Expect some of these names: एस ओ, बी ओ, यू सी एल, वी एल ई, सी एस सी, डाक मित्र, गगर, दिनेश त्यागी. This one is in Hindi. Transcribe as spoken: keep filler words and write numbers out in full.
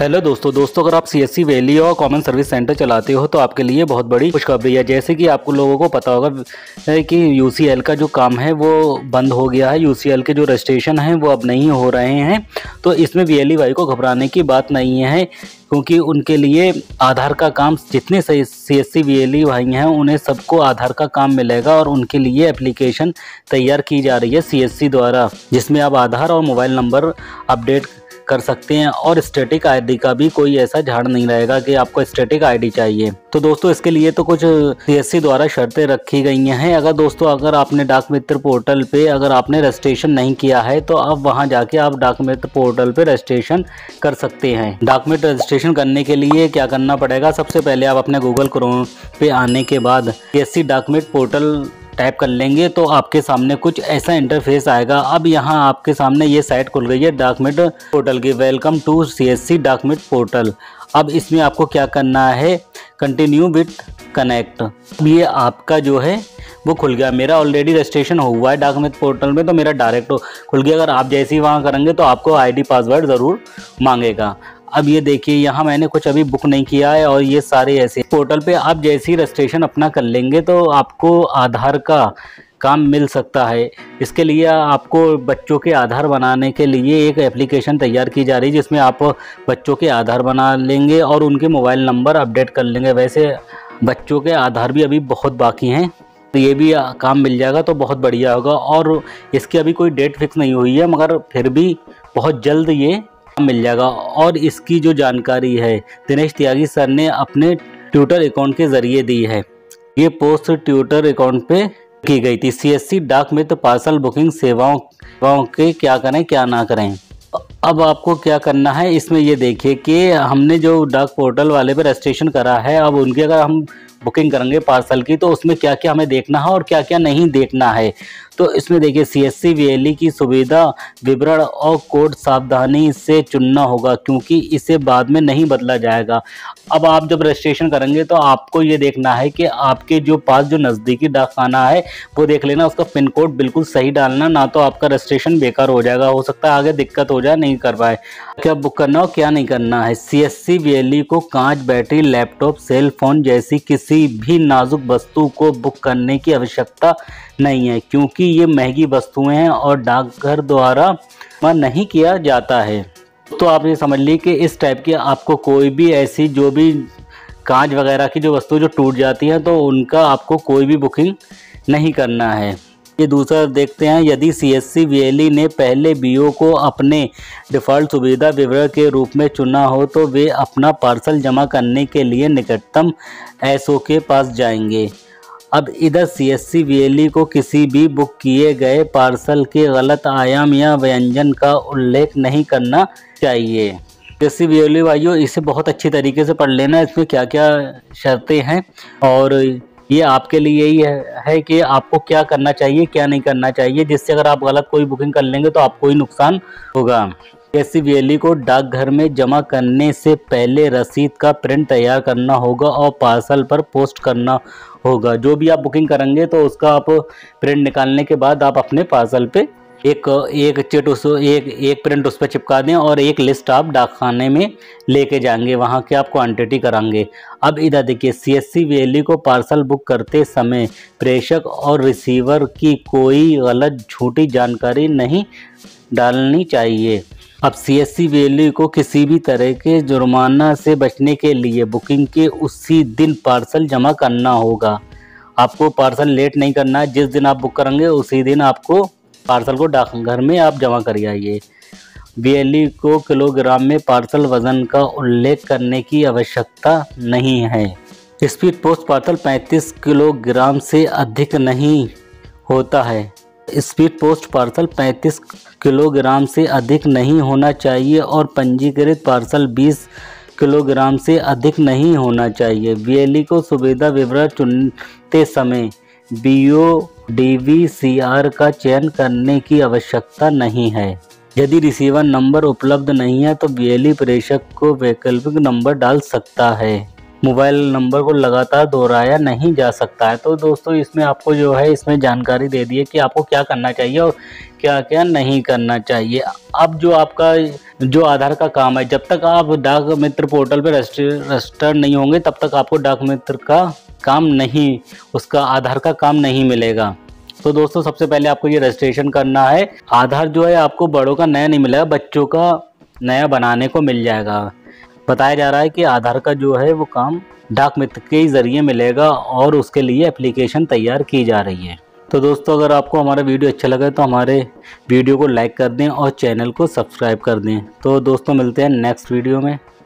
हेलो दोस्तों दोस्तों अगर आप सी एस सी वी एल ई और कॉमन सर्विस सेंटर चलाते हो तो आपके लिए बहुत बड़ी खुशखबरी है। जैसे कि आपको लोगों को पता होगा कि यू सी एल का जो काम है वो बंद हो गया है। यू सी एल के जो रजिस्ट्रेशन हैं वो अब नहीं हो रहे हैं, तो इसमें वी एल ई वाई को घबराने की बात नहीं है, क्योंकि उनके लिए आधार का काम जितने सी एस सी वी एल ई भाई हैं उन्हें सबको आधार का काम मिलेगा और उनके लिए एप्लीकेशन तैयार की जा रही है सी एस सी द्वारा, जिसमें आप आधार और मोबाइल नंबर अपडेट कर सकते हैं और स्टैटिक आईडी का भी कोई ऐसा झाड़ नहीं रहेगा कि आपको स्टैटिक आईडी चाहिए। तो दोस्तों इसके लिए तो कुछ सी एस सी द्वारा शर्तें रखी गई हैं। अगर दोस्तों अगर आपने डाक मित्र पोर्टल पे अगर आपने रजिस्ट्रेशन नहीं किया है तो आप वहां जाके आप डाक मित्र पोर्टल पे रजिस्ट्रेशन कर सकते हैं। डाक मित्र रजिस्ट्रेशन करने के लिए क्या करना पड़ेगा, सबसे पहले आप अपने गूगल क्रोम पे आने के बाद सी एस सी डाक मित्र portal type कर लेंगे तो आपके सामने कुछ ऐसा इंटरफेस आएगा। अब यहाँ आपके सामने ये साइट खुल गई है डाक मित्र पोर्टल की, welcome to सी एस सी डाक मित्र portal. अब इसमें आपको क्या करना है, कंटिन्यू विथ कनेक्ट। ये आपका जो है वो खुल गया। मेरा ऑलरेडी रजिस्ट्रेशन हुआ है डाक मित्र पोर्टल में तो मेरा डायरेक्ट खुल गया। अगर आप जैसे ही वहाँ करेंगे तो आपको आई डी पासवर्ड ज़रूर मांगेगा। अब ये देखिए यहाँ मैंने कुछ अभी बुक नहीं किया है और ये सारे ऐसे पोर्टल पे आप जैसे ही रजिस्ट्रेशन अपना कर लेंगे तो आपको आधार का काम मिल सकता है। इसके लिए आपको बच्चों के आधार बनाने के लिए एक एप्लीकेशन तैयार की जा रही है, जिसमें आप बच्चों के आधार बना लेंगे और उनके मोबाइल नंबर अपडेट कर लेंगे। वैसे बच्चों के आधार भी अभी बहुत बाकी हैं, तो ये भी काम मिल जाएगा तो बहुत बढ़िया होगा। और इसकी अभी कोई डेट फिक्स नहीं हुई है, मगर फिर भी बहुत जल्द ये मिल जाएगा। और इसकी जो जानकारी है दिनेश त्यागी सर ने अपने ट्विटर अकाउंट के जरिए दी है। ये पोस्ट ट्विटर अकाउंट पे की गई थी। सी एस सी डाक मित्र पार्सल बुकिंग सेवाओं सेवाओं के क्या करें क्या ना करें। अब आपको क्या करना है, इसमें ये देखिए कि हमने जो डाक पोर्टल वाले पे रजिस्ट्रेशन करा है, अब उनके अगर हम बुकिंग करेंगे पार्सल की तो उसमें क्या क्या हमें देखना है और क्या क्या नहीं देखना है। तो इसमें देखिए सी एस सी वी एल ई की सुविधा विवरण और कोड सावधानी से चुनना होगा, क्योंकि इसे बाद में नहीं बदला जाएगा। अब आप जब रजिस्ट्रेशन करेंगे तो आपको ये देखना है कि आपके जो पास जो नज़दीकी डाकखाना है वो देख लेना, उसका पिन कोड बिल्कुल सही डालना, ना तो आपका रजिस्ट्रेशन बेकार हो जाएगा, हो सकता है आगे दिक्कत हो जाए नहीं कर पाए। क्या बुक करना और क्या नहीं करना है, सी एस सी वी एल ई को कांच, बैटरी, लैपटॉप, सेल फोन जैसी किसी भी नाजुक वस्तु को बुक करने की आवश्यकता नहीं है, क्योंकि ये महंगी वस्तुएं हैं और डाकघर द्वारा नहीं किया जाता है। तो आप ये समझ लीजिए कि इस टाइप की आपको कोई भी ऐसी जो भी कांच वगैरह की जो वस्तु जो टूट जाती है तो उनका आपको कोई भी बुकिंग नहीं करना है। ये दूसरा देखते हैं, यदि सी एस सी वी एल ई ने पहले बी ओ को अपने डिफ़ॉल्ट सुविधा विवरण के रूप में चुना हो तो वे अपना पार्सल जमा करने के लिए निकटतम एस ओ के पास जाएंगे। अब इधर सी एस सी वी एल ई को किसी भी बुक किए गए पार्सल के गलत आयाम या व्यंजन का उल्लेख नहीं करना चाहिए। जैसे वी एल ई वाइयो इसे बहुत अच्छी तरीके से पढ़ लेना, इसमें क्या क्या शर्तें हैं और ये आपके लिए ही है कि आपको क्या करना चाहिए क्या नहीं करना चाहिए, जिससे अगर आप गलत कोई बुकिंग कर लेंगे तो आपको ही नुकसान होगा। सी वी एल ई को डाकघर में जमा करने से पहले रसीद का प्रिंट तैयार करना होगा और पार्सल पर पोस्ट करना होगा। जो भी आप बुकिंग करेंगे तो उसका आप प्रिंट निकालने के बाद आप अपने पार्सल पे एक एक चिट उस एक एक प्रिंट उस पर चिपका दें और एक लिस्ट आप डाकखाने में लेके जाएंगे, वहाँ के आप क्वान्टिटी कराएंगे। अब इधर देखिए, सी एस सी वी एल ई को पार्सल बुक करते समय प्रेषक और रिसीवर की कोई गलत झूठी जानकारी नहीं डालनी चाहिए। अब सी एस सी वी एल ई को किसी भी तरह के जुर्माना से बचने के लिए बुकिंग के उसी दिन पार्सल जमा करना होगा। आपको पार्सल लेट नहीं करना है, जिस दिन आप बुक करेंगे उसी दिन आपको पार्सल को डाकघर में आप जमा कर आइए। वी एल ई को किलोग्राम में पार्सल वजन का उल्लेख करने की आवश्यकता नहीं है। स्पीड पोस्ट पार्सल पैंतीस किलोग्राम से अधिक नहीं होता है। स्पीड पोस्ट पार्सल पैंतीस किलोग्राम से अधिक नहीं होना चाहिए और पंजीकृत पार्सल बीस किलोग्राम से अधिक नहीं होना चाहिए। वीएलई को सुविधा विवरण चुनते समय बी ओ डीवीसीआर का चयन करने की आवश्यकता नहीं है। यदि रिसीवर नंबर उपलब्ध नहीं है तो वीएलई प्रेषक को वैकल्पिक नंबर डाल सकता है। मोबाइल नंबर को लगातार दोहराया नहीं जा सकता है। तो दोस्तों इसमें आपको जो है इसमें जानकारी दे दी है कि आपको क्या करना चाहिए और क्या क्या नहीं करना चाहिए। अब जो आपका जो आधार का काम है, जब तक आप डाक मित्र पोर्टल पर रजिस्टर्ड नहीं होंगे तब तक आपको डाक मित्र का काम नहीं, उसका आधार का काम नहीं मिलेगा। तो दोस्तों सबसे पहले आपको ये रजिस्ट्रेशन करना है। आधार जो है आपको बड़ों का नया नहीं मिलेगा, बच्चों का नया बनाने को मिल जाएगा। बताया जा रहा है कि आधार का जो है वो काम डाक मित्र के ज़रिए मिलेगा और उसके लिए एप्लीकेशन तैयार की जा रही है। तो दोस्तों अगर आपको हमारा वीडियो अच्छा लगा तो हमारे वीडियो को लाइक कर दें और चैनल को सब्सक्राइब कर दें। तो दोस्तों मिलते हैं नेक्स्ट वीडियो में।